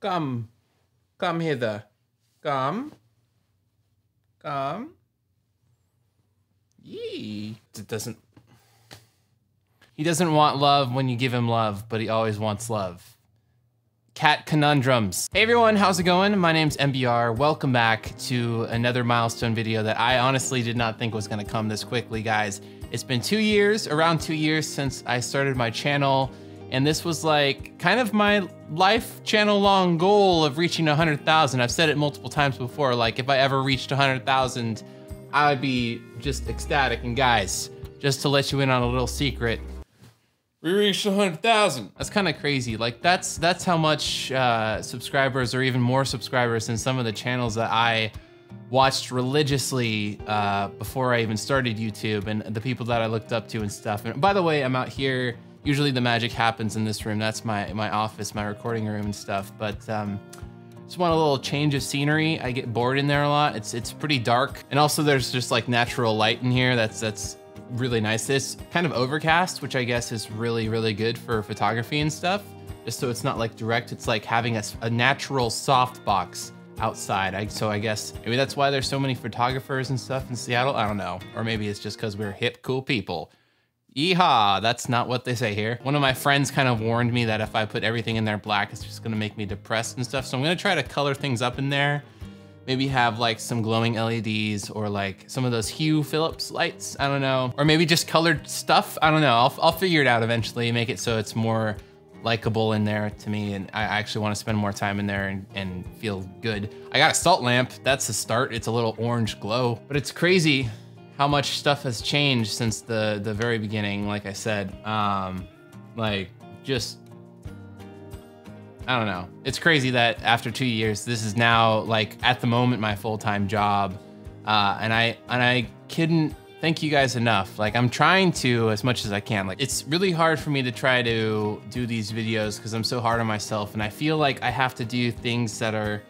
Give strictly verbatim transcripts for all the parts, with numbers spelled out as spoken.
Come. Come hither. Come. Come. Yee. It doesn't... He doesn't want love when you give him love, but he always wants love. Cat conundrums. Hey everyone, how's it going? My name's M B R. Welcome back to another milestone video that I honestly did not think was gonna come this quickly, guys. It's been two years, around two years since I started my channel, and this was like kind of my life channel long goal of reaching one hundred thousand. I've said it multiple times before, like if I ever reached one hundred thousand, I would be just ecstatic. And guys, just to let you in on a little secret, we reached one hundred thousand. That's kind of crazy. Like that's that's how much uh, subscribers, or even more subscribers than some of the channels that I watched religiously uh, before I even started YouTube, and the people that I looked up to and stuff. And by the way, I'm out here. Usually the magic happens in this room. That's my, my office, my recording room and stuff. But um, just want a little change of scenery. I get bored in there a lot. It's it's pretty dark. And also there's just like natural light in here. That's, that's really nice. It's kind of overcast, which I guess is really, really good for photography and stuff. Just so it's not like direct, it's like having a, a natural soft box outside. I, so I guess maybe that's why there's so many photographers and stuff in Seattle. I don't know. Or maybe it's just because we're hip, cool people. Yeehaw, that's not what they say here. One of my friends kind of warned me that if I put everything in there black, it's just gonna make me depressed and stuff. So I'm gonna try to color things up in there. Maybe have like some glowing L E Ds or like some of those Hue Phillips lights, I don't know. Or maybe just colored stuff, I don't know. I'll, I'll figure it out eventually, make it so it's more likable in there to me, and I actually wanna spend more time in there and, and feel good. I got a salt lamp, that's a start. It's a little orange glow, but it's crazy how much stuff has changed since the, the very beginning, like I said. Um, like, just, I don't know. It's crazy that after two years, this is now, like, at the moment, my full-time job. Uh, and I and I couldn't thank you guys enough. Like, I'm trying to as much as I can. Like, it's really hard for me to try to do these videos because I'm so hard on myself, and I feel like I have to do things that are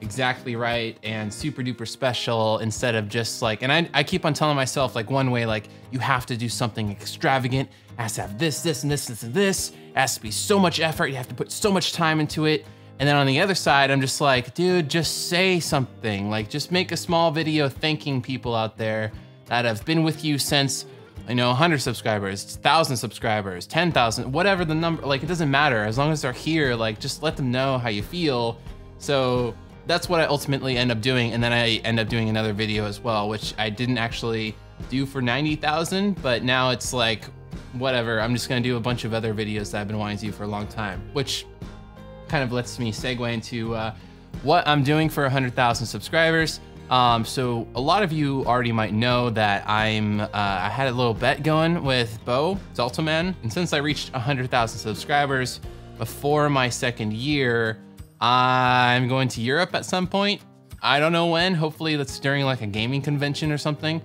exactly right and super duper special instead of just like, and I, I keep on telling myself like one way, like you have to do something extravagant, it has to have this, this, and this, this, and this, it has to be so much effort, you have to put so much time into it. And then on the other side, I'm just like, dude, just say something, like just make a small video thanking people out there that have been with you since, you know, one hundred subscribers, one thousand subscribers, ten thousand, whatever the number, like it doesn't matter. As long as they're here, like just let them know how you feel. So that's what I ultimately end up doing, and then I end up doing another video as well, which I didn't actually do for ninety thousand, but now it's like, whatever, I'm just gonna do a bunch of other videos that I've been wanting to do for a long time, which kind of lets me segue into uh, what I'm doing for one hundred thousand subscribers. Um, so a lot of you already might know that I'm, uh, I had a little bet going with Bo Zaltoman, and since I reached one hundred thousand subscribers before my second year, I'm going to Europe at some point. I don't know when, hopefully that's during like a gaming convention or something.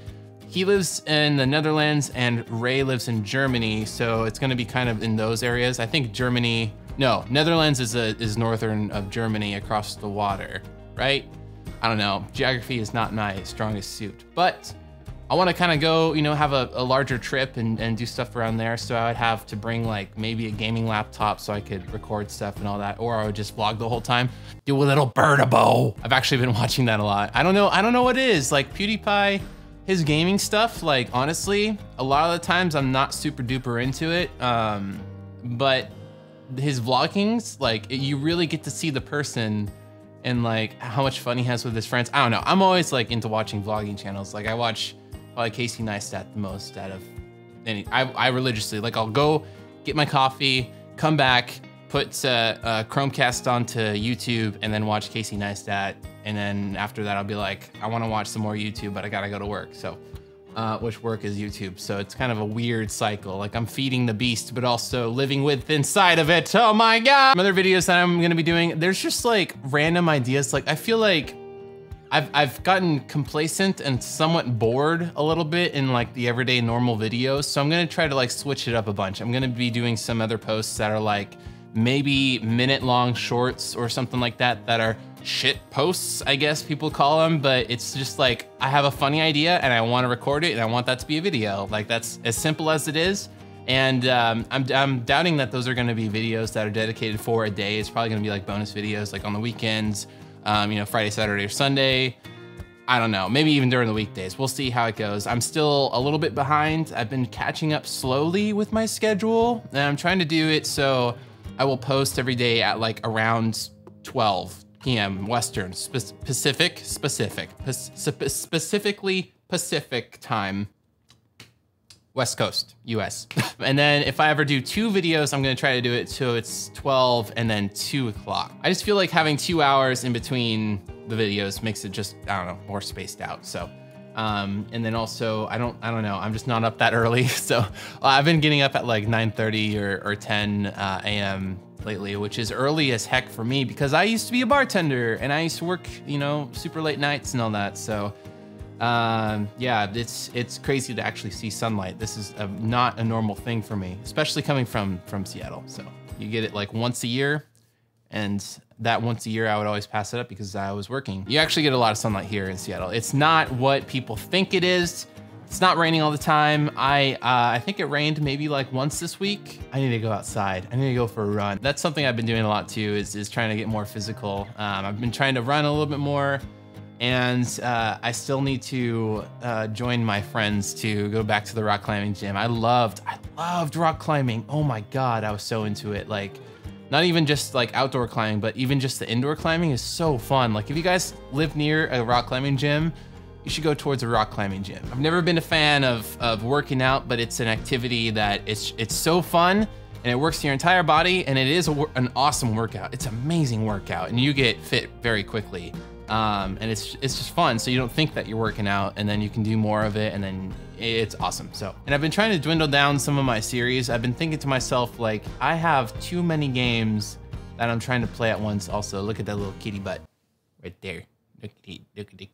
He lives in the Netherlands and Ray lives in Germany, so it's gonna be kind of in those areas. I think Germany, no, Netherlands is, a, is northern of Germany across the water, right? I don't know, geography is not my strongest suit, but I wanna kinda go, you know, have a, a larger trip and, and do stuff around there. So I would have to bring like maybe a gaming laptop so I could record stuff and all that, or I would just vlog the whole time. Do a little bird-a-bo. I've actually been watching that a lot. I don't know, I don't know what it is. Like PewDiePie, his gaming stuff, like honestly, a lot of the times I'm not super duper into it, um, but his vloggings, like it, you really get to see the person and like how much fun he has with his friends. I don't know, I'm always like into watching vlogging channels. Like I watch, probably Casey Neistat the most out of any. I, I religiously, like I'll go get my coffee, come back, put uh, uh, Chromecast onto YouTube and then watch Casey Neistat. And then after that, I'll be like, I wanna watch some more YouTube, but I gotta go to work. So, uh, which work is YouTube. So it's kind of a weird cycle. Like I'm feeding the beast, but also living with inside of it. Oh my God. Some other videos that I'm gonna be doing, there's just like random ideas. Like I feel like I've, I've gotten complacent and somewhat bored a little bit in like the everyday normal videos. So I'm gonna try to like switch it up a bunch. I'm gonna be doing some other posts that are like maybe minute long shorts or something like that, that are shit posts, I guess people call them, but it's just like, I have a funny idea and I wanna record it and I want that to be a video. Like that's as simple as it is. And um, I'm, I'm doubting that those are gonna be videos that are dedicated for a day. It's probably gonna be like bonus videos, like on the weekends, um, you know, Friday, Saturday, or Sunday. I don't know, maybe even during the weekdays. We'll see how it goes. I'm still a little bit behind. I've been catching up slowly with my schedule, and I'm trying to do it so I will post every day at like around twelve p m Western, spe Pacific, specific, spe specifically Pacific time. West Coast, U S. And then if I ever do two videos, I'm gonna try to do it so it's twelve and then two o'clock. I just feel like having two hours in between the videos makes it just, I don't know, more spaced out, so. Um, and then also, I don't I don't know, I'm just not up that early. So uh, I've been getting up at like nine thirty or, or ten uh, a m lately, which is early as heck for me because I used to be a bartender and I used to work, you know, super late nights and all that, so. Um, yeah, it's it's crazy to actually see sunlight. This is a, not a normal thing for me, especially coming from, from Seattle. So you get it like once a year, and that once a year I would always pass it up because I was working. You actually get a lot of sunlight here in Seattle. It's not what people think it is. It's not raining all the time. I uh, I think it rained maybe like once this week. I need to go outside. I need to go for a run. That's something I've been doing a lot too, is, is trying to get more physical. Um, I've been trying to run a little bit more. And uh, I still need to uh, join my friends to go back to the rock climbing gym. I loved, I loved rock climbing. Oh my God, I was so into it. Like, not even just like outdoor climbing, but even just the indoor climbing is so fun. Like, if you guys live near a rock climbing gym, you should go towards a rock climbing gym. I've never been a fan of, of working out, but it's an activity that it's, it's so fun. And it works your entire body, and it is a, an awesome workout. It's an amazing workout, and you get fit very quickly. Um, and it's it's just fun, so you don't think that you're working out, and then you can do more of it, and then it's awesome. So, and I've been trying to dwindle down some of my series. I've been thinking to myself, like, I have too many games that I'm trying to play at once. Also, look at that little kitty butt right there.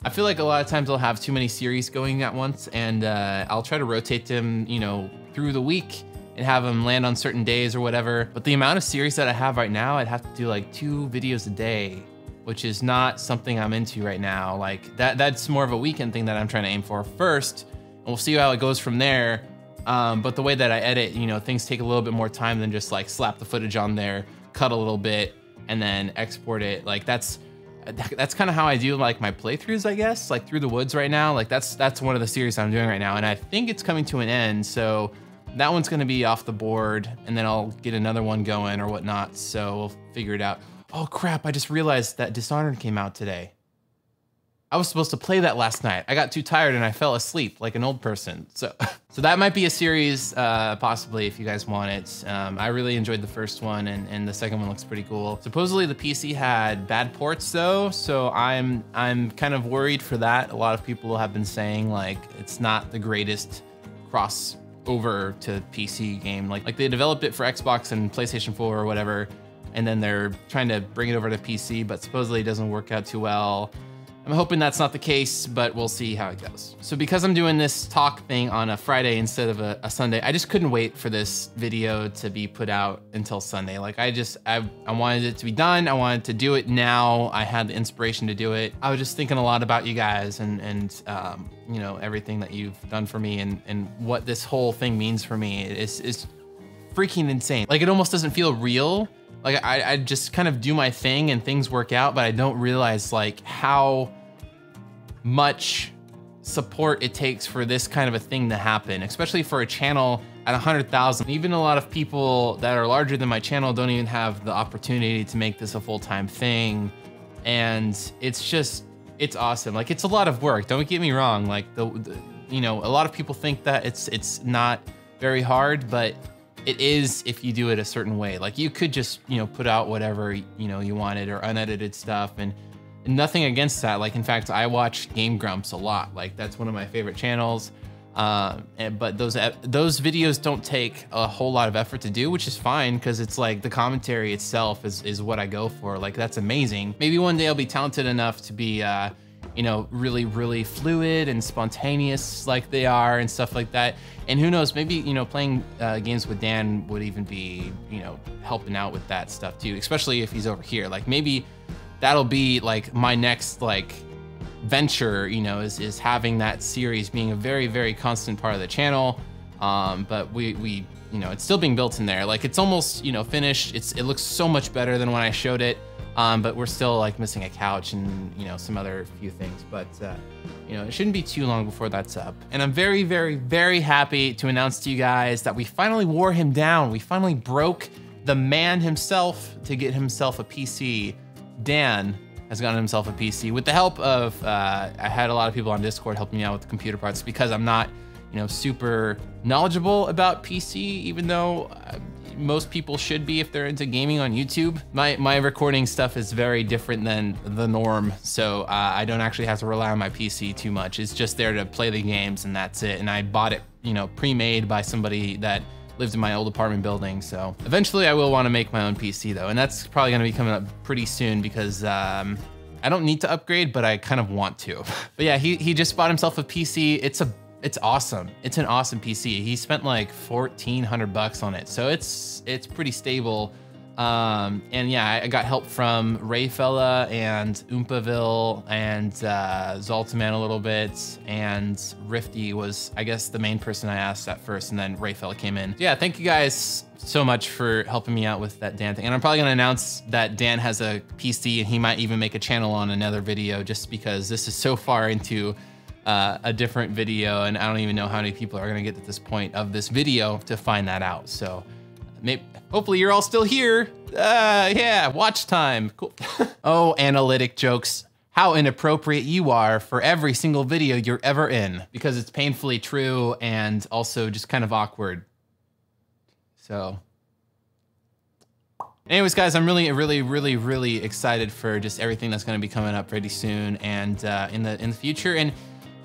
I feel like a lot of times I'll have too many series going at once, and uh, I'll try to rotate them, you know, through the week, and have them land on certain days or whatever. But the amount of series that I have right now, I'd have to do like two videos a day, which is not something I'm into right now. Like that that's more of a weekend thing that I'm trying to aim for first, and we'll see how it goes from there. Um, but the way that I edit, you know, things take a little bit more time than just like slap the footage on there, cut a little bit, and then export it. Like that's that's kind of how I do like my playthroughs, I guess, like Through the Woods right now. Like that's that's one of the series I'm doing right now, and I think it's coming to an end, so that one's gonna be off the board, and then I'll get another one going or whatnot, so we'll figure it out. Oh crap, I just realized that Dishonored came out today. I was supposed to play that last night. I got too tired and I fell asleep like an old person. So so that might be a series, uh, possibly, if you guys want it. Um, I really enjoyed the first one, and, and the second one looks pretty cool. Supposedly the P C had bad ports though, so I'm, I'm kind of worried for that. A lot of people have been saying like, it's not the greatest cross over to P C game. Like, like they developed it for Xbox and PlayStation four or whatever, and then they're trying to bring it over to P C, but supposedly it doesn't work out too well. I'm hoping that's not the case, but we'll see how it goes. So because I'm doing this talk thing on a Friday instead of a, a Sunday, I just couldn't wait for this video to be put out until Sunday. Like I just, I, I wanted it to be done. I wanted to do it now. I had the inspiration to do it. I was just thinking a lot about you guys and, and um, you know, everything that you've done for me, and, and what this whole thing means for me is, is freaking insane. Like it almost doesn't feel real. Like I, I just kind of do my thing and things work out, but I don't realize like how much support it takes for this kind of a thing to happen, especially for a channel at one hundred thousand. Even a lot of people that are larger than my channel don't even have the opportunity to make this a full-time thing. And it's just, it's awesome. Like it's a lot of work, don't get me wrong. Like the, the you know, a lot of people think that it's it's not very hard, but it is if you do it a certain way. Like you could just, you know, put out whatever, you know, you wanted, or unedited stuff, and nothing against that. Like in fact, I watch Game Grumps a lot. Like that's one of my favorite channels. Um, and, but those, those videos don't take a whole lot of effort to do, which is fine, because it's like the commentary itself is, is what I go for. Like that's amazing. Maybe one day I'll be talented enough to be, uh, you know, really, really fluid and spontaneous like they are and stuff like that. And who knows, maybe, you know, playing uh, games with Dan would even be, you know, helping out with that stuff too, especially if he's over here. Like maybe that'll be like my next like venture, you know, is, is having that series being a very, very constant part of the channel. Um, but we, we, you know, it's still being built in there. Like it's almost, you know, finished. It's, it looks so much better than when I showed it. Um, but we're still like missing a couch and, you know, some other few things, but, uh, you know, it shouldn't be too long before that's up. And I'm very, very, very happy to announce to you guys that we finally wore him down. We finally broke the man himself to get himself a P C. Dan has gotten himself a P C with the help of, uh, I had a lot of people on Discord helping me out with the computer parts because I'm not, you know, super knowledgeable about P C, even though uh, most people should be if they're into gaming on YouTube. My, my recording stuff is very different than the norm, so uh, I don't actually have to rely on my P C too much. It's just there to play the games and that's it. And I bought it, you know, pre-made by somebody that lived in my old apartment building, so. Eventually I will wanna make my own P C though, and that's probably gonna be coming up pretty soon because um, I don't need to upgrade, but I kind of want to. But yeah, he, he just bought himself a P C. It's a It's awesome. It's an awesome P C. He spent like fourteen hundred bucks on it. So it's it's pretty stable. Um, and yeah, I got help from Rayfella and Oompaville and uh, Zaltoman a little bit. And Rifty was, I guess, the main person I asked at first, and then Rayfella came in. Yeah, thank you guys so much for helping me out with that Dan thing. And I'm probably gonna announce that Dan has a P C and he might even make a channel on another video just because this is so far into Uh, a different video, and I don't even know how many people are gonna get to this point of this video to find that out. So maybe, hopefully you're all still here. Uh, yeah, watch time, cool. Oh, analytic jokes. How inappropriate you are for every single video you're ever in, because it's painfully true and also just kind of awkward. So. Anyways, guys, I'm really, really, really, really excited for just everything that's gonna be coming up pretty soon and uh, in the in the future. And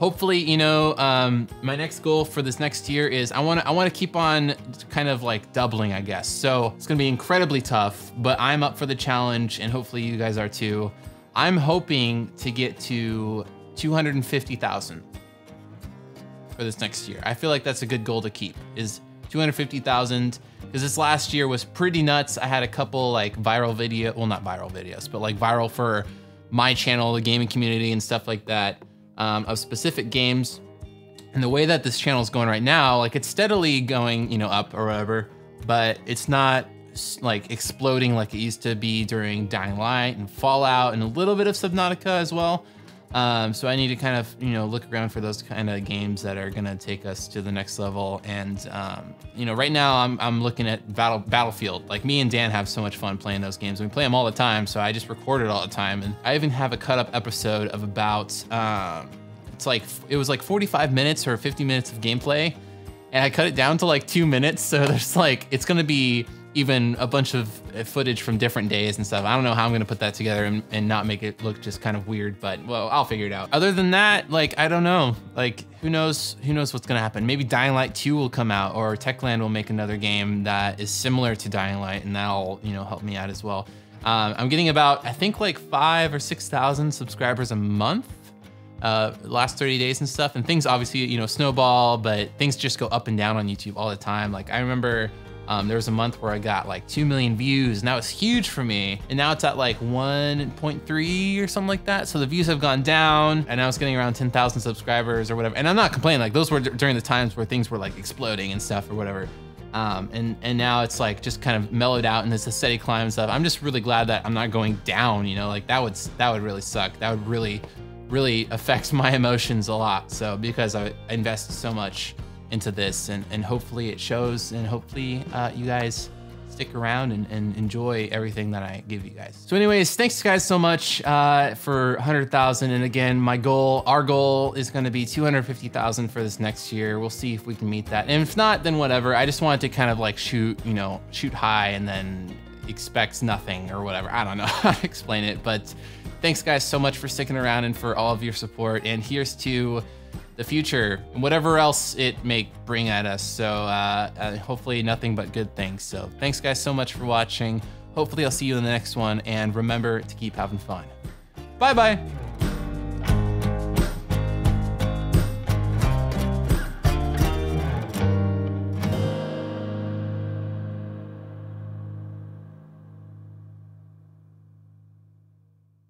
hopefully, you know, um, my next goal for this next year is I wanna I wanna keep on kind of like doubling, I guess. So it's gonna be incredibly tough, but I'm up for the challenge and hopefully you guys are too. I'm hoping to get to two hundred fifty thousand for this next year. I feel like that's a good goal to keep, is two hundred fifty thousand, because this last year was pretty nuts. I had a couple like viral video, well, not viral videos, but like viral for my channel, the gaming community and stuff like that. Um, of specific games, and the way that this channel is going right now, like it's steadily going, you know, up or whatever, but it's not like exploding like it used to be during Dying Light and Fallout and a little bit of Subnautica as well. Um, so I need to kind of, you know, look around for those kind of games that are gonna take us to the next level. And um, you know, right now I'm I'm looking at Battle Battlefield. Like me and Dan have so much fun playing those games. We play them all the time, so I just record it all the time. And I even have a cut up episode of about um, it's like it was like forty-five minutes or fifty minutes of gameplay, and I cut it down to like two minutes. So there's like it's gonna be even a bunch of footage from different days and stuff. I don't know how I'm gonna put that together and, and not make it look just kind of weird, but well, I'll figure it out. Other than that, like, I don't know. Like, who knows, who knows what's gonna happen? Maybe Dying Light two will come out, or Techland will make another game that is similar to Dying Light, and that'll, you know, help me out as well. Um, I'm getting about, I think like five or six thousand subscribers a month, uh, last thirty days and stuff. And things obviously, you know, snowball, but things just go up and down on YouTube all the time. Like I remember, Um, there was a month where I got like two million views, and that was huge for me. And now it's at like one point three or something like that. So the views have gone down, and I was getting around ten thousand subscribers or whatever. And I'm not complaining, like those were during the times where things were like exploding and stuff or whatever. Um, and, and now it's like just kind of mellowed out and it's a steady climb and stuff. I'm just really glad that I'm not going down, you know, like that would, that would really suck. That would really, really affect my emotions a lot. So because I invest so much into this, and, and hopefully it shows, and hopefully uh, you guys stick around and, and enjoy everything that I give you guys. So anyways, thanks guys so much uh, for one hundred thousand. And again, my goal, our goal is gonna be two hundred fifty thousand for this next year. We'll see if we can meet that. And if not, then whatever. I just wanted to kind of like shoot, you know, shoot high and then expect nothing or whatever. I don't know how to explain it, but thanks guys so much for sticking around and for all of your support. And here's to the future and whatever else it may bring at us. So uh, uh, hopefully nothing but good things. So thanks guys so much for watching. Hopefully I'll see you in the next one, and remember to keep having fun. Bye-bye.